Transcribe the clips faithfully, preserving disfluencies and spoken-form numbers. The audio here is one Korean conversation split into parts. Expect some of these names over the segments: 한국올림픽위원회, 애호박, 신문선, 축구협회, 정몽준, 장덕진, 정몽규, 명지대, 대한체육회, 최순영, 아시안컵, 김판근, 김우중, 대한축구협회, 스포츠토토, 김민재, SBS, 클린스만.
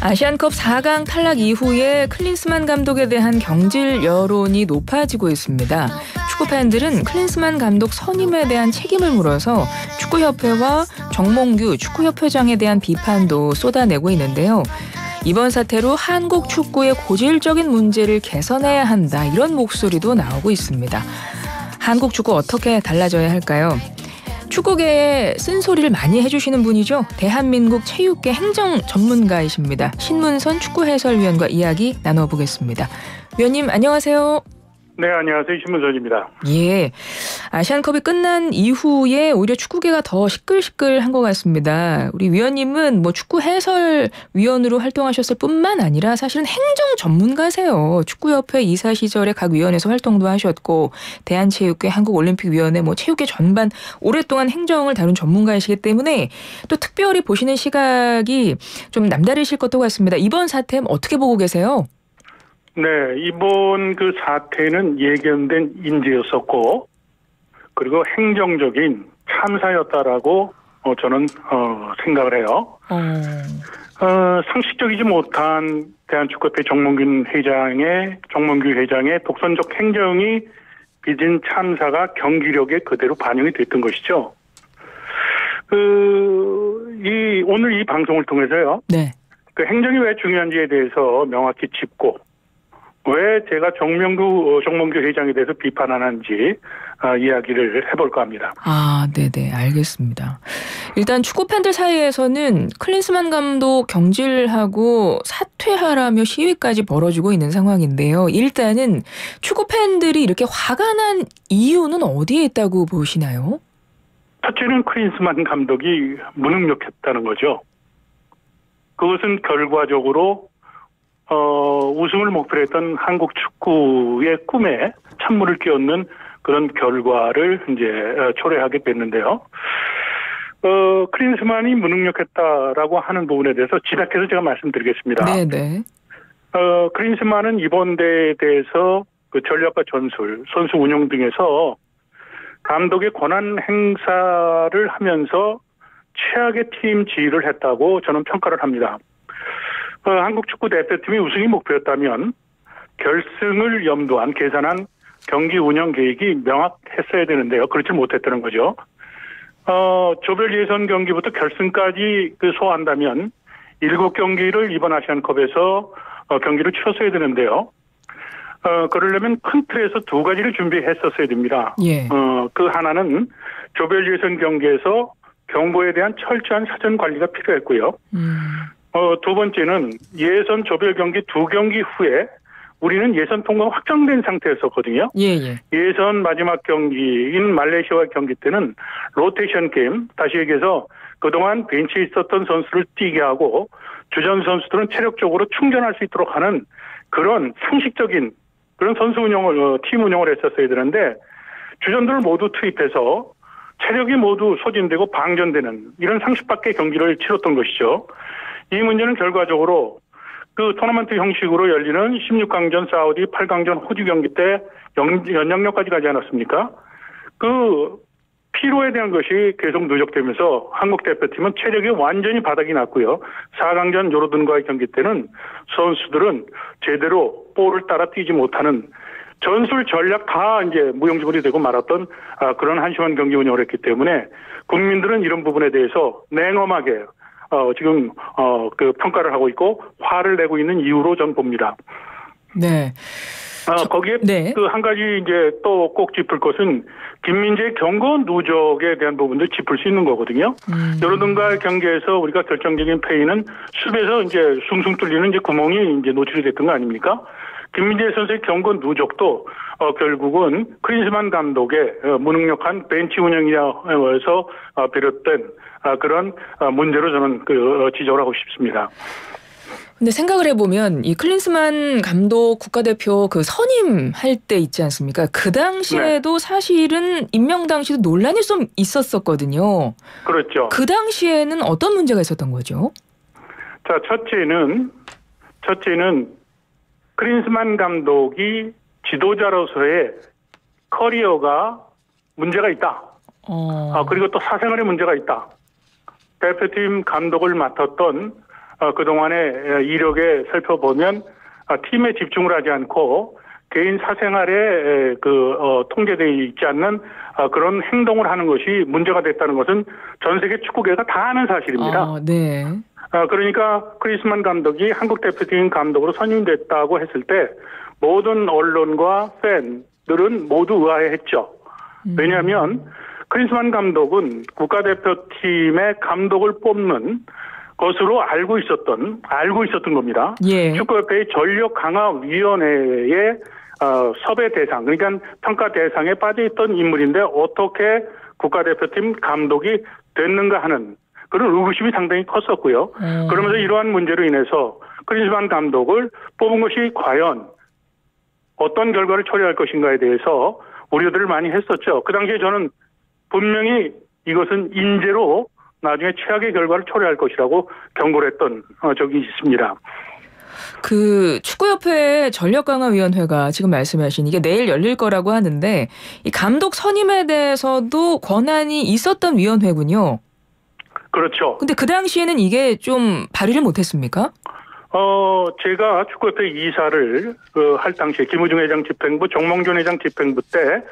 아시안컵 사 강 탈락 이후에 클린스만 감독에 대한 경질 여론이 높아지고 있습니다. 축구팬들은 클린스만 감독 선임에 대한 책임을 물어서 축구협회와 정몽규 축구협회장에 대한 비판도 쏟아내고 있는데요. 이번 사태로 한국 축구의 고질적인 문제를 개선해야 한다, 이런 목소리도 나오고 있습니다. 한국 축구 어떻게 달라져야 할까요? 축구계에 쓴소리를 많이 해주시는 분이죠. 대한민국 체육계 행정 전문가이십니다. 신문선 축구 해설위원과 이야기 나눠보겠습니다. 위원님, 안녕하세요. 네, 안녕하세요. 신문선입니다. 예, 아시안컵이 끝난 이후에 오히려 축구계가 더 시끌시끌한 것 같습니다. 우리 위원님은 뭐 축구 해설위원으로 활동하셨을 뿐만 아니라 사실은 행정 전문가세요. 축구협회 이사 시절에 각 위원회에서 활동도 하셨고, 대한체육회, 한국올림픽위원회, 뭐 체육계 전반 오랫동안 행정을 다룬 전문가이시기 때문에 또 특별히 보시는 시각이 좀 남다르실 것도 같습니다. 이번 사태 어떻게 보고 계세요? 네, 이번 그 사태는 예견된 인재였었고, 그리고 행정적인 참사였다라고 어, 저는 어, 생각을 해요. 음. 어, 상식적이지 못한 대한축구협회 정몽균 회장의 정몽규 회장의 독선적 행정이 빚은 참사가 경기력에 그대로 반영이 됐던 것이죠. 그, 이 오늘 이 방송을 통해서요. 네. 그 행정이 왜 중요한지에 대해서 명확히 짚고, 왜 제가 정몽규 정몽규 회장에 대해서 비판하는지 이야기를 해볼까 합니다. 아, 네네, 알겠습니다. 일단 축구 팬들 사이에서는 클린스만 감독 경질하고 사퇴하라며 시위까지 벌어지고 있는 상황인데요. 일단은 축구 팬들이 이렇게 화가 난 이유는 어디에 있다고 보시나요? 첫째는 클린스만 감독이 무능력했다는 거죠. 그것은 결과적으로 어, 우승을 목표로 했던 한국 축구의 꿈에 찬물을 끼얹는 그런 결과를 이제 초래하게 됐는데요. 어, 클린스만이 무능력했다라고 하는 부분에 대해서 집약해서 제가 말씀드리겠습니다. 네네. 어, 클린스만은 이번 대회에 대해서 그 전략과 전술, 선수 운영 등에서 감독의 권한 행사를 하면서 최악의 팀 지휘를 했다고 저는 평가를 합니다. 어, 한국 축구 대표팀이 우승이 목표였다면 결승을 염두한 계산한 경기 운영 계획이 명확했어야 되는데요. 그렇지 못했다는 거죠. 어, 조별 예선 경기부터 결승까지 그 소화한다면 일곱 경기를 이번 아시안컵에서 어, 경기를 치렀어야 되는데요. 어, 그러려면 큰 틀에서 두 가지를 준비했었어야 됩니다. 예. 어, 그 하나는 조별 예선 경기에서 경보에 대한 철저한 사전 관리가 필요했고요. 음. 어, 두 번째는 예선 조별 경기 두 경기 후에 우리는 예선 통과 확정된 상태였었거든요. 예, 예. 예선 마지막 경기인 말레이시아와 경기 때는 로테이션 게임, 다시 얘기해서 그동안 벤치에 있었던 선수를 뛰게 하고 주전 선수들은 체력적으로 충전할 수 있도록 하는 그런 상식적인 그런 선수 운영을, 어, 팀 운영을 했었어야 되는데 주전들을 모두 투입해서 체력이 모두 소진되고 방전되는 이런 상식밖에 경기를 치렀던 것이죠. 이 문제는 결과적으로 그 토너먼트 형식으로 열리는 십육 강전 사우디, 팔 강전 호주 경기 때 연장전까지 가지 않았습니까? 그 피로에 대한 것이 계속 누적되면서 한국 대표팀은 체력이 완전히 바닥이 났고요. 사 강전 요르단과의 경기 때는 선수들은 제대로 볼을 따라 뛰지 못하는 전술 전략 다 이제 무용지물이 되고 말았던 아, 그런 한심한 경기 운영을 했기 때문에 국민들은 이런 부분에 대해서 냉엄하게 어, 지금, 어, 그 평가를 하고 있고, 화를 내고 있는 이유로 전 봅니다. 네. 아, 저, 거기에 네. 그 한 가지 이제 또 꼭 짚을 것은 김민재 경고 누적에 대한 부분도 짚을 수 있는 거거든요. 음. 여러분과의 경기에서 우리가 결정적인 페이는 숲에서 이제 숭숭 뚫리는 이제 구멍이 이제 노출이 됐던 거 아닙니까? 김민재 선수의 경고 누적도 어, 결국은 클린스만 감독의 어, 무능력한 벤치 운영이라서 어, 비롯된 어, 그런 어, 문제로 저는 그, 어, 지적을 하고 싶습니다. 근데 생각을 해보면 이 클린스만 감독 국가대표 그 선임할 때 있지 않습니까? 그 당시에도 네. 사실은 임명 당시도 논란이 좀 있었었거든요. 그렇죠. 그 당시에는 어떤 문제가 있었던 거죠? 자, 첫째는 첫째는 클린스만 감독이 지도자로서의 커리어가 문제가 있다. 어. 아, 그리고 또 사생활에 문제가 있다. 대표팀 감독을 맡았던 그동안의 이력에 살펴보면 팀에 집중을 하지 않고 개인 사생활에 그 어, 통제되어 있지 않는 어, 그런 행동을 하는 것이 문제가 됐다는 것은 전 세계 축구계가 다 아는 사실입니다. 어, 네. 어, 그러니까 클린스만 감독이 한국 대표팀 감독으로 선임됐다고 했을 때 모든 언론과 팬들은 모두 의아해했죠. 음. 왜냐하면 클린스만 감독은 국가대표팀의 감독을 뽑는 것으로 알고 있었던 알고 있었던 겁니다. 예. 축구협회의 전력 강화 위원회의 어, 섭외 대상, 그러니까 평가 대상에 빠져있던 인물인데 어떻게 국가대표팀 감독이 됐는가 하는 그런 의구심이 상당히 컸었고요. 음. 그러면서 이러한 문제로 인해서 클린스만 감독을 뽑은 것이 과연 어떤 결과를 초래할 것인가에 대해서 우려들을 많이 했었죠. 그 당시에 저는 분명히 이것은 인재로 나중에 최악의 결과를 초래할 것이라고 경고를 했던 적이 있습니다. 그 축구협회 전력강화위원회가 지금 말씀하신 이게 내일 열릴 거라고 하는데 이 감독 선임에 대해서도 권한이 있었던 위원회군요. 그렇죠. 근데 그 당시에는 이게 좀 발의를 못했습니까? 어, 제가 축구협회 이사를 그 할 당시에 김우중 회장 집행부, 정몽준 회장 집행부 때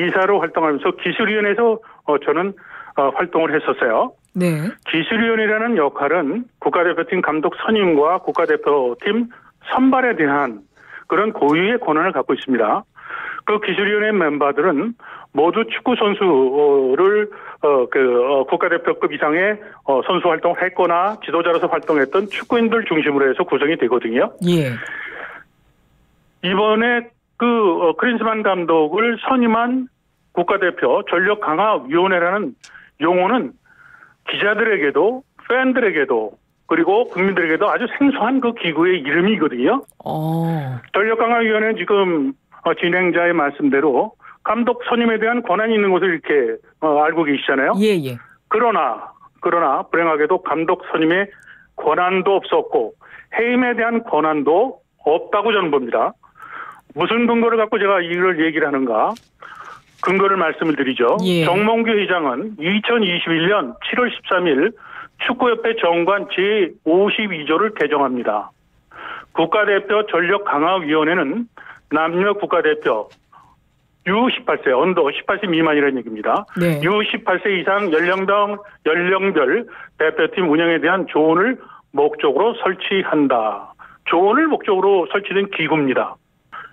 이사로 활동하면서 기술위원회에서 어, 저는 어, 활동을 했었어요. 네. 기술위원회라는 역할은 국가대표팀 감독 선임과 국가대표팀 선발에 대한 그런 고유의 권한을 갖고 있습니다. 그 기술위원회 멤버들은 모두 축구 선수를 어, 그, 어, 국가대표급 이상의 어, 선수 활동을 했거나 지도자로서 활동했던 축구인들 중심으로 해서 구성이 되거든요. 예. 이번에 그 어, 클린스만 감독을 선임한 국가대표 전력강화위원회라는 용어는 기자들에게도 팬들에게도 그리고 국민들에게도 아주 생소한 그 기구의 이름이거든요. 오. 전력강화위원회는 지금 진행자의 말씀대로 감독 선임에 대한 권한이 있는 것을 이렇게 알고 계시잖아요. 예, 예. 그러나 그러나 불행하게도 감독 선임에 권한도 없었고 해임에 대한 권한도 없다고 저는 봅니다. 무슨 근거를 갖고 제가 이걸 얘기를 하는가? 근거를 말씀을 드리죠. 예. 정몽규 회장은 이천이십일년 칠월 십삼일 축구협회 정관 제오십이조를 개정합니다. 국가대표 전력강화위원회는 남녀 국가대표 유 십팔 세, 언더 십팔 세 미만이라는 얘기입니다. 네. 유 십팔 세 이상 연령당, 연령별 대표팀 운영에 대한 조언을 목적으로 설치한다. 조언을 목적으로 설치된 기구입니다.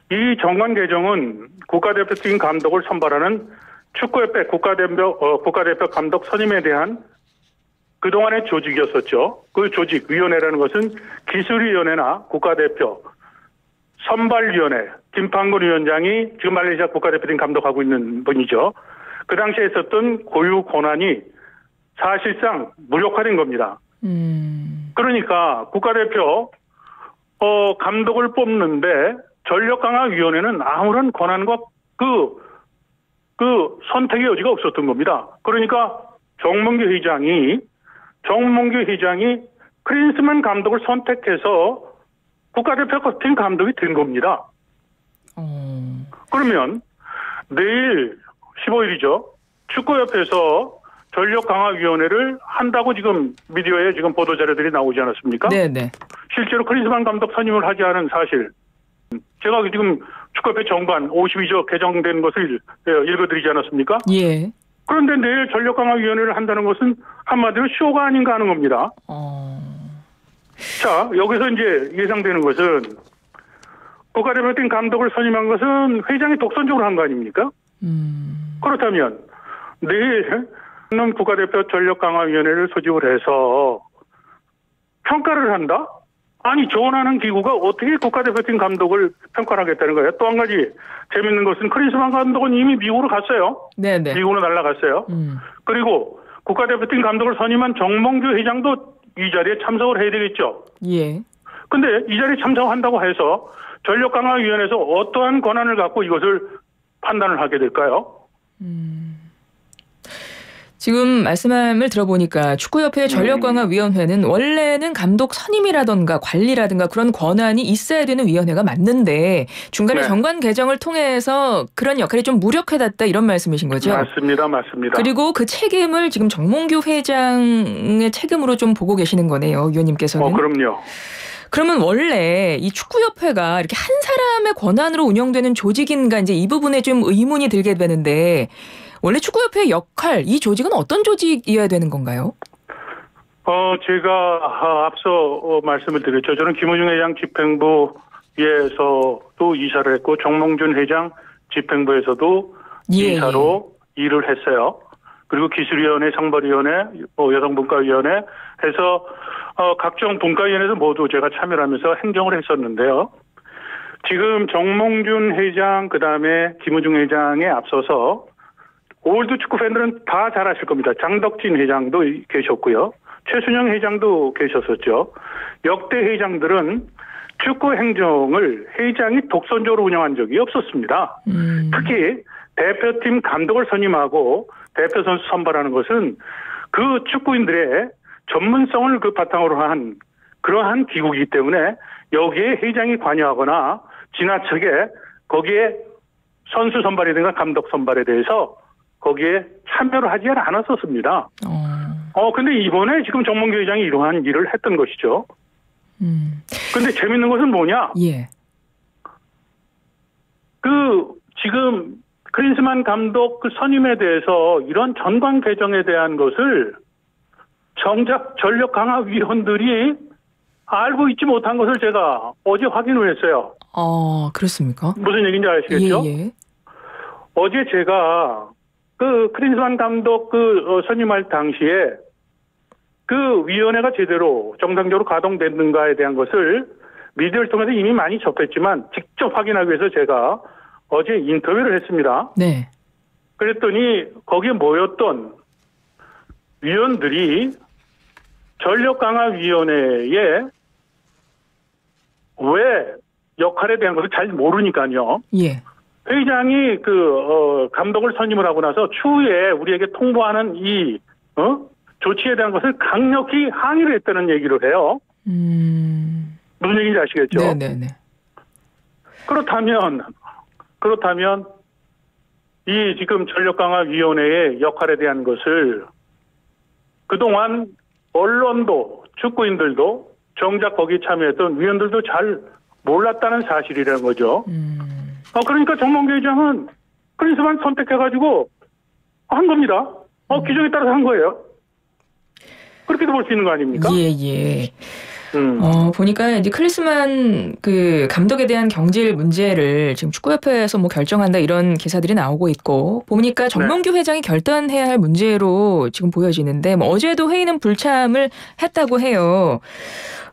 이 정관 개정은 국가대표팀 감독을 선발하는 축구협회 국가대표, 어, 국가대표 감독 선임에 대한 그동안의 조직이었었죠. 그 조직위원회라는 것은 기술위원회나 국가대표, 선발위원회, 김판근 위원장이 지금 말레이시아 국가대표팀 감독하고 있는 분이죠. 그 당시에 있었던 고유 권한이 사실상 무력화된 겁니다. 음. 그러니까 국가대표 어, 감독을 뽑는데 전력강화위원회는 아무런 권한과 그, 그 선택의 여지가 없었던 겁니다. 그러니까 정몽규 회장이, 정몽규 회장이 클린스만 감독을 선택해서 국가대표팀 감독이 된 겁니다. 음. 그러면 내일 십오일이죠. 축구협회에서 전력강화위원회를 한다고 지금 미디어에 지금 보도자료들이 나오지 않았습니까? 네네. 실제로 클린스만 감독 선임을 하지 않은 사실. 제가 지금 축구협회 정관 오십이조 개정된 것을 읽어드리지 않았습니까? 예. 그런데 내일 전력강화위원회를 한다는 것은 한마디로 쇼가 아닌가 하는 겁니다. 어... 자, 여기서 이제 예상되는 것은 국가대표팀 감독을 선임한 것은 회장이 독선적으로 한 거 아닙니까? 음... 그렇다면 내일 국가대표 전력강화위원회를 소집을 해서 평가를 한다? 아니, 조언하는 기구가 어떻게 국가대표팀 감독을 평가하겠다는 거예요? 또 한 가지 재밌는 것은 클린스만 감독은 이미 미국으로 갔어요. 네네. 미국으로 날아갔어요. 음. 그리고 국가대표팀 감독을 선임한 정몽규 회장도 이 자리에 참석을 해야 되겠죠. 예. 근데 이 자리에 참석한다고 해서 전력강화위원회에서 어떠한 권한을 갖고 이것을 판단을 하게 될까요? 음. 지금 말씀을 들어보니까 축구협회 전력강화위원회는 원래는 감독 선임이라든가 관리라든가 그런 권한이 있어야 되는 위원회가 맞는데 중간에 네. 정관 개정을 통해서 그런 역할이 좀 무력해졌다 이런 말씀이신 거죠? 맞습니다. 맞습니다. 그리고 그 책임을 지금 정몽규 회장의 책임으로 좀 보고 계시는 거네요. 위원님께서는. 어, 그럼요. 그러면 원래 이 축구협회가 이렇게 한 사람의 권한으로 운영되는 조직인가 이제 이 부분에 좀 의문이 들게 되는데 원래 축구협회의 역할, 이 조직은 어떤 조직이어야 되는 건가요? 어, 제가 앞서 말씀을 드렸죠. 저는 김우중 회장 집행부에서도 이사를 했고 정몽준 회장 집행부에서도 예. 이사로 일을 했어요. 그리고 기술위원회, 성벌위원회, 여성분과위원회 해서 각종 분과위원회에서 모두 제가 참여를 하면서 행정을 했었는데요. 지금 정몽준 회장 그다음에 김우중 회장에 앞서서 올드 축구 팬들은 다 잘 아실 겁니다. 장덕진 회장도 계셨고요. 최순영 회장도 계셨었죠. 역대 회장들은 축구 행정을 회장이 독선적으로 운영한 적이 없었습니다. 음. 특히 대표팀 감독을 선임하고 대표 선수 선발하는 것은 그 축구인들의 전문성을 그 바탕으로 한 그러한 기구이기 때문에 여기에 회장이 관여하거나 지나치게 거기에 선수 선발이든가 감독 선발에 대해서 거기에 참여를 하지 않았었습니다. 어. 어, 근데 이번에 지금 정몽규 회장이 이러한 일을 했던 것이죠. 음. 근데 재밌는 것은 뭐냐? 예. 그, 지금 클린스만 감독 그 선임에 대해서 이런 전관 개정에 대한 것을 정작 전력 강화 위원들이 알고 있지 못한 것을 제가 어제 확인을 했어요. 어, 그렇습니까? 무슨 얘기인지 아시겠죠? 예, 예. 어제 제가 그 클린스만 감독 그 선임할 당시에 그 위원회가 제대로 정상적으로 가동됐는가에 대한 것을 미디어를 통해서 이미 많이 접했지만 직접 확인하기 위해서 제가 어제 인터뷰를 했습니다. 네. 그랬더니 거기에 모였던 위원들이 전력강화위원회의 왜 역할에 대한 것을 잘 모르니까요. 예. 회장이 그 어, 감독을 선임을 하고 나서 추후에 우리에게 통보하는 이 어? 조치에 대한 것을 강력히 항의를 했다는 얘기를 해요. 음... 무슨 얘기인지 아시겠죠? 네네네. 그렇다면 그렇다면 이 지금 전력강화위원회의 역할에 대한 것을 그동안 언론도 축구인들도 정작 거기 참여했던 위원들도 잘 몰랐다는 사실이라는 거죠. 음... 어, 그러니까 정몽규 회장은 클린스만 선택해가지고 한 겁니다. 어, 기종에 따라서 한 거예요. 그렇게도 볼 수 있는 거 아닙니까? 예, 예. 음. 어, 보니까 이제 클린스만 그 감독에 대한 경질 문제를 지금 축구협회에서 뭐 결정한다 이런 기사들이 나오고 있고, 보니까 정몽규 네. 회장이 결단해야 할 문제로 지금 보여지는데, 뭐 어제도 회의는 불참을 했다고 해요.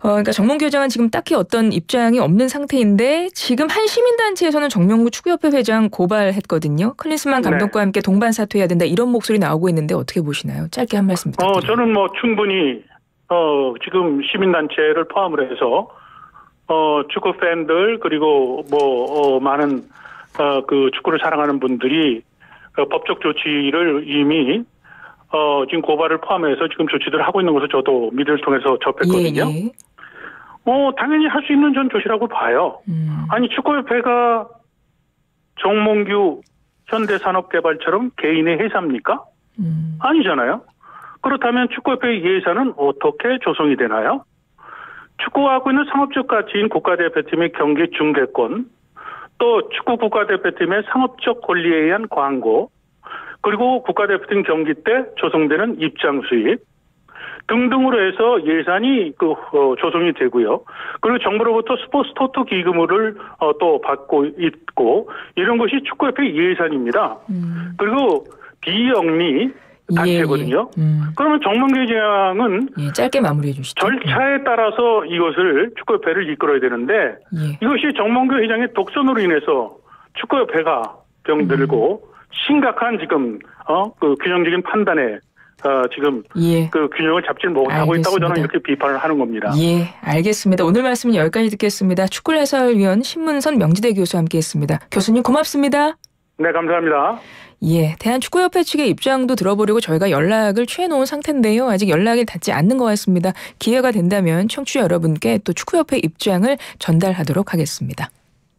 어, 그러니까 정몽규 회장은 지금 딱히 어떤 입장이 없는 상태인데 지금 한 시민단체에서는 정몽규 축구협회 회장 고발했거든요. 클린스만 감독과 네. 함께 동반 사퇴해야 된다 이런 목소리 나오고 있는데 어떻게 보시나요? 짧게 한 말씀 부탁드립니다. 어, 저는 뭐 충분히 어, 지금 시민단체를 포함을 해서 어, 축구 팬들 그리고 뭐 어, 많은 어, 그 축구를 사랑하는 분들이 어, 법적 조치를 이미 어, 지금 고발을 포함해서 지금 조치들을 하고 있는 것을 저도 미디어를 통해서 접했거든요. 예, 예. 어, 당연히 할 수 있는 전 조치라고 봐요. 음. 아니, 축구협회가 정몽규 현대산업개발처럼 개인의 회사입니까? 음. 아니잖아요. 그렇다면 축구협회의 예산은 어떻게 조성이 되나요? 축구하고 있는 상업적 가치인 국가대표팀의 경기 중계권, 또 축구 국가대표팀의 상업적 권리에 의한 광고, 그리고 국가대표팀 경기 때 조성되는 입장 수입, 등등으로 해서 예산이 그 어, 조성이 되고요. 그리고 정부로부터 스포츠 토토 기금을 어, 또 받고 있고 이런 것이 축구협회 예산입니다. 음. 그리고 비영리 단체거든요. 예, 예. 음. 그러면 정몽규 회장은 예, 짧게 마무리해 주시죠. 절차에 따라서 이것을 축구협회를 이끌어야 되는데 예. 이것이 정몽규 회장의 독선으로 인해서 축구협회가 병들고 음. 심각한 지금 어, 그 균형적인 판단에. 어, 지금 예. 그 균형을 잡지 못하고 있다고 저는 이렇게 비판을 하는 겁니다. 예, 알겠습니다. 오늘 말씀은 여기까지 듣겠습니다. 축구 해설위원 신문선 명지대 교수와 함께했습니다. 교수님 고맙습니다. 네, 감사합니다. 예, 대한축구협회 측의 입장도 들어보려고 저희가 연락을 취해놓은 상태인데요. 아직 연락이 닿지 않는 것 같습니다. 기회가 된다면 청취자 여러분께 또 축구협회 입장을 전달하도록 하겠습니다.